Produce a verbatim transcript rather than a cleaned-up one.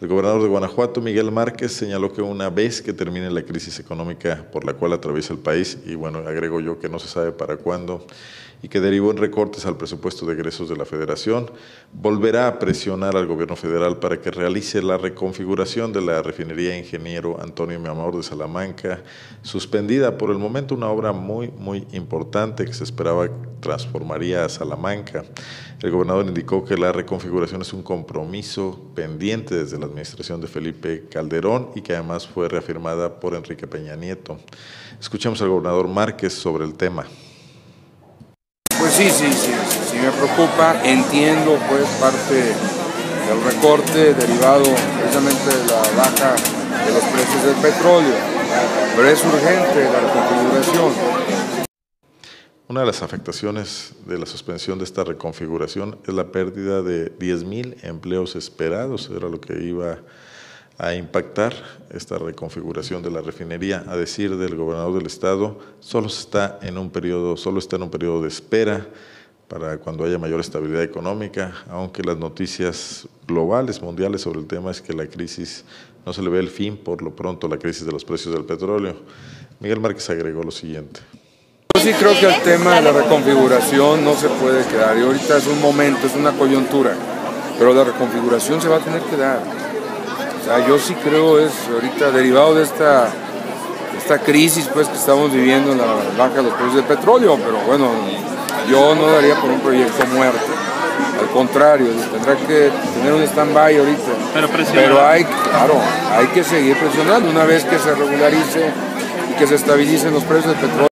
El gobernador de Guanajuato, Miguel Márquez, señaló que una vez que termine la crisis económica por la cual atraviesa el país, y bueno, agrego yo que no se sabe para cuándo, y que derivó en recortes al presupuesto de egresos de la Federación, volverá a presionar al gobierno federal para que realice la reconfiguración de la refinería Ingeniero Ing. M. Amor de Salamanca, suspendida por el momento, una obra muy, muy importante que se esperaba transformaría a Salamanca. El gobernador indicó que la reconfiguración es un compromiso pendiente desde la administración de Felipe Calderón y que además fue reafirmada por Enrique Peña Nieto. Escuchemos al gobernador Márquez sobre el tema. Pues sí, sí, sí, sí, sí me preocupa, entiendo pues parte del recorte derivado precisamente de la baja de los precios del petróleo, pero es urgente la reconfiguración. Una de las afectaciones de la suspensión de esta reconfiguración es la pérdida de diez mil empleos esperados, era lo que iba a impactar esta reconfiguración de la refinería. A decir del gobernador del estado, solo está en un periodo, solo está en un periodo de espera para cuando haya mayor estabilidad económica, aunque las noticias globales, mundiales sobre el tema es que la crisis no se le ve el fin, por lo pronto la crisis de los precios del petróleo. Miguel Márquez agregó lo siguiente. Yo sí creo que el tema de la reconfiguración no se puede quedar, y ahorita es un momento, es una coyuntura, pero la reconfiguración se va a tener que dar. Yo sí creo es ahorita derivado de esta, esta crisis pues que estamos viviendo en la baja de los precios del petróleo, pero bueno, yo no daría por un proyecto muerto, al contrario, tendrá que tener un stand-by ahorita, pero, pero hay, claro, hay que seguir presionando una vez que se regularice y que se estabilicen los precios del petróleo.